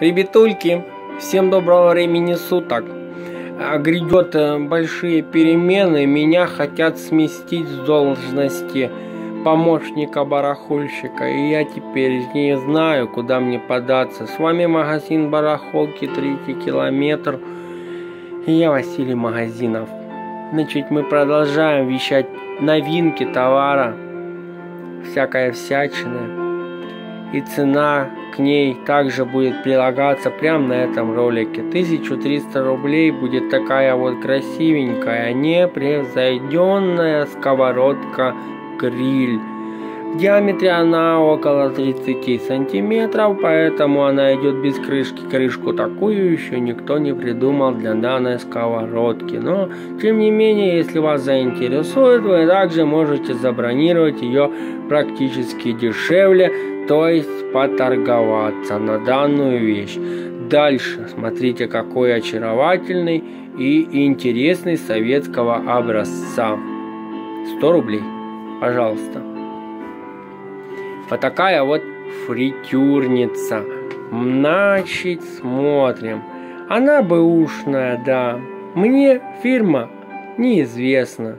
Ребятульки, всем доброго времени суток. Грядет большие перемены. Меня хотят сместить с должности помощника-барахольщика, и я теперь не знаю, куда мне податься. С вами магазин барахолки «Третий километр», и я Василий Магазинов. Значит, мы продолжаем вещать новинки товара, всякая всячина, и цена к ней также будет прилагаться прямо на этом ролике. 1300 рублей будет такая вот красивенькая непревзойденная сковородка гриль. В диаметре она около 30 сантиметров, поэтому она идет без крышки. Крышку такую еще никто не придумал для данной сковородки. Но, тем не менее, если вас заинтересует, вы также можете забронировать ее практически дешевле, то есть поторговаться на данную вещь. Дальше смотрите, какой очаровательный и интересный советского образца. 100 рублей, пожалуйста. Вот такая вот фритюрница. Значит, смотрим. Она бэушная, да. Мне фирма неизвестна.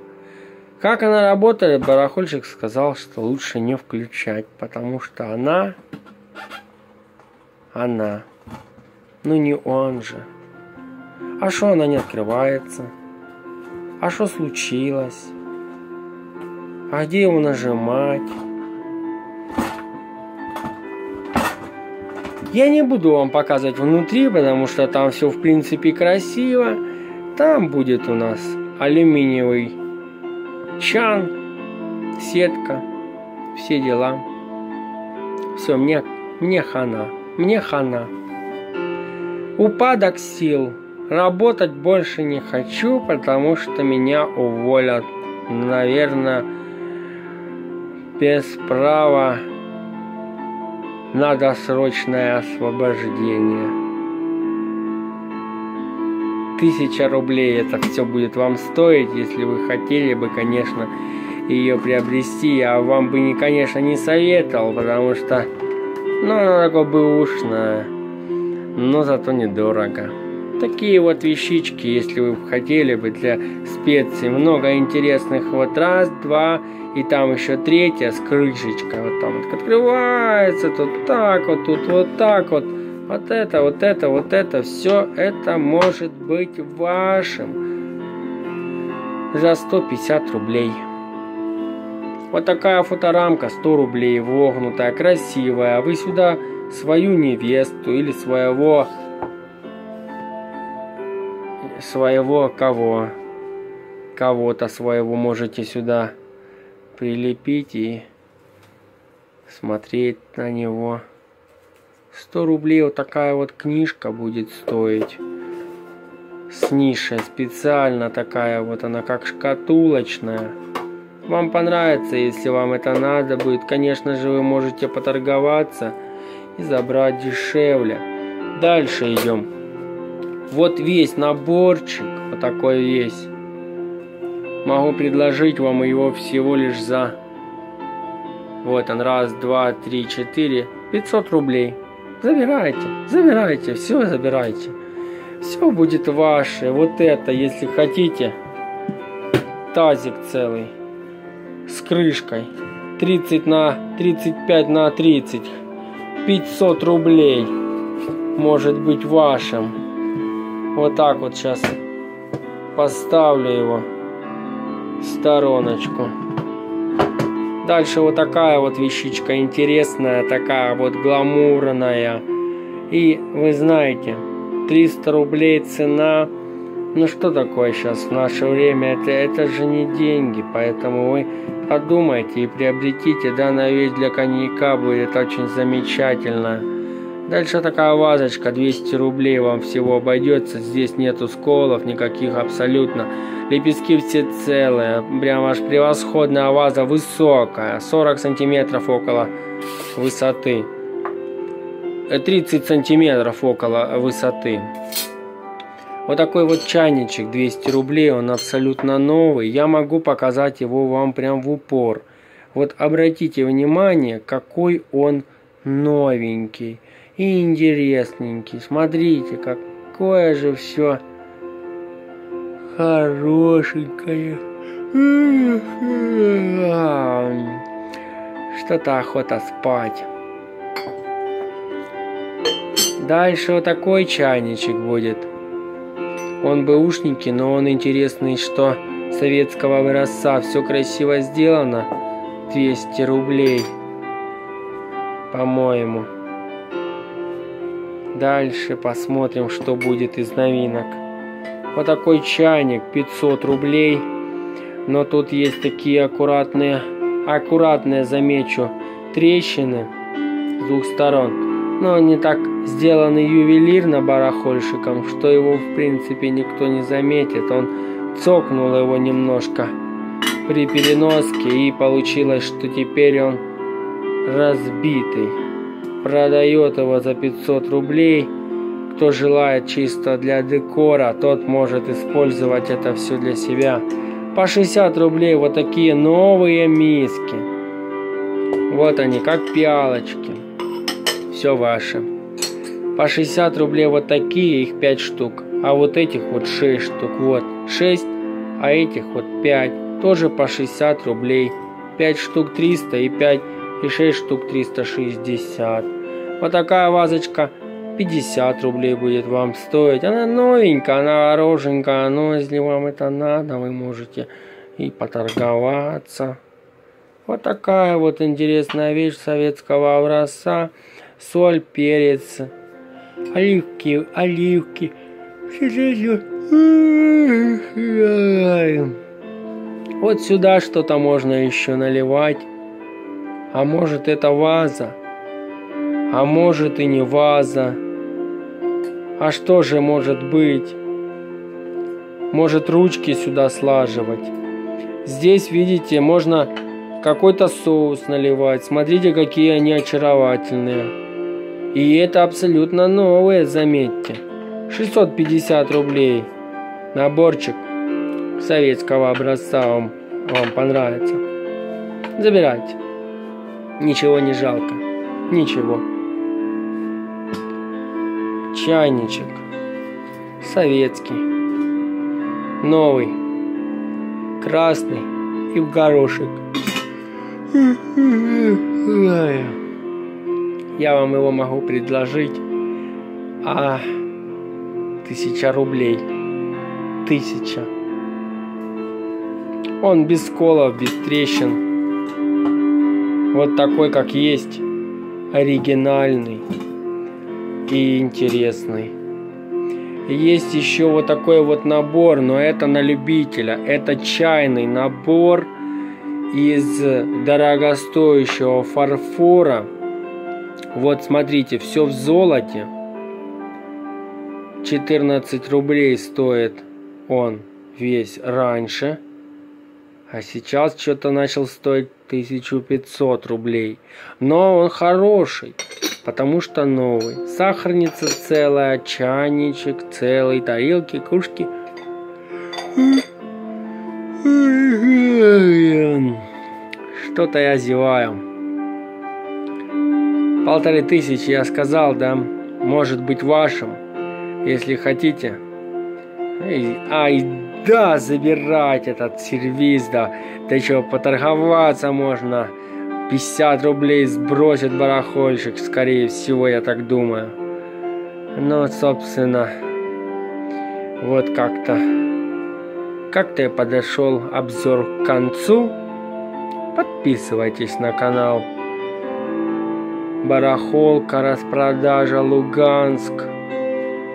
Как она работает, барахольщик сказал, что лучше не включать, потому что она. Ну не он же. А что она не открывается? А что случилось? А где его нажимать? Я не буду вам показывать внутри, потому что там все в принципе красиво. Там будет у нас алюминиевый чан, сетка, все дела. Все, мне хана. Упадок сил. Работать больше не хочу, потому что меня уволят. Наверное, без права на досрочное освобождение. 1000 рублей это все будет вам стоить, если вы хотели бы, конечно, ее приобрести. Я вам бы, конечно, не советовал, потому что, ну, она такая бэушная, но зато недорого. Такие вот вещички, если вы хотели бы для специй. Много интересных. Вот раз, два, и там еще третья с крышечкой. Вот там вот открывается, тут так вот, тут вот так вот. Вот это, вот это, вот это. Все это может быть вашим за 150 рублей. Вот такая фоторамка, 100 рублей, вогнутая, красивая. Вы сюда свою невесту или кого-то своего можете сюда прилепить и смотреть на него. 100 рублей вот такая вот книжка будет стоить. С нишей специально такая вот, она как шкатулочная. Вам понравится, если вам это надо будет. Конечно же, вы можете поторговаться и забрать дешевле. Дальше идем. Вот весь наборчик, вот такой весь. Могу предложить вам его всего лишь за... Вот он, раз, два, три, четыре, 500 рублей. Забирайте, все забирайте. Все будет ваше. Вот это, если хотите, тазик целый с крышкой. 35 на 30, 500 рублей может быть вашим. Вот так вот сейчас поставлю его в стороночку. Дальше вот такая вот вещичка интересная, такая вот гламурная. И вы знаете, 300 рублей цена. Ну что такое сейчас в наше время? Это же не деньги, поэтому вы подумайте и приобретите. Данная вещь для коньяка будет очень замечательная. Дальше такая вазочка, 200 рублей вам всего обойдется. Здесь нету сколов никаких абсолютно. Лепестки все целые. Прям аж превосходная ваза, высокая. 40 сантиметров около высоты. 30 сантиметров около высоты. Вот такой вот чайничек, 200 рублей. Он абсолютно новый. Я могу показать его вам прям в упор. Вот обратите внимание, какой он новенький. и интересненький. Смотрите, какое же все хорошенькое. Что-то охота спать. Дальше вот такой чайничек будет. Он бы ушники, но он интересный, что советского образца. Все красиво сделано. 200 рублей, по-моему. Дальше посмотрим, что будет из новинок. Вот такой чайник, 500 рублей. Но тут есть такие аккуратные, замечу, трещины с двух сторон. Но они так сделаны ювелирно барахольщиком, что его в принципе никто не заметит. Он цокнул его немножко при переноске, и получилось, что теперь он разбитый. Продает его за 500 рублей. Кто желает чисто для декора, тот может использовать это все для себя. По 60 рублей вот такие новые миски. Вот они, как пиалочки. Все ваше. По 60 рублей вот такие, их 5 штук. А вот этих вот 6 штук. Вот 6, а этих вот 5. Тоже по 60 рублей. 5 штук 300 и 5, и 6 штук 360. Вот такая вазочка 50 рублей будет вам стоить. Она новенькая, она роженькая, но если вам это надо, вы можете и поторговаться. Вот такая вот интересная вещь советского образца. Соль, перец, оливки. Вот сюда что-то можно еще наливать. А может, это ваза? А может, и не ваза. А что же может быть? Может, ручки сюда слаживать. Здесь, видите, можно какой-то соус наливать. Смотрите, какие они очаровательные. И это абсолютно новые, заметьте. 650 рублей. Наборчик советского образца вам понравится. Забирайте. Ничего не жалко. Ничего. Чайничек советский, новый, красный и в горошек. Я вам его могу предложить 1000 рублей. 1000. Он без сколов, без трещин. Вот такой, как есть, оригинальный и интересный. Есть еще вот такой вот набор, но это на любителя. Это чайный набор из дорогостоящего фарфора. Вот смотрите, все в золоте. 14 рублей стоит он весь раньше, а сейчас что-то начал стоить 1500 рублей. Но он хороший, потому что новый. Сахарница целая, чайничек целый, тарелки, кружки. Что-то я зеваю. 1500, я сказал, да, может быть вашим, если хотите. Да, забирать этот сервис, да. Да еще поторговаться можно. 50 рублей сбросит барахольщик, скорее всего, я так думаю. Но, собственно, вот как-то. Как-то я подошел обзор к концу. Подписывайтесь на канал. Барахолка, распродажа, Луганск.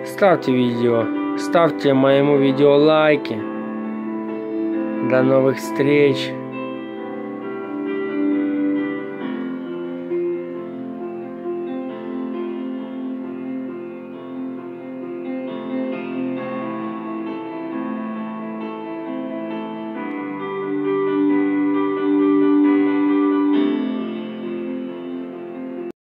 Ставьте видео. Ставьте моему видео лайки. До новых встреч!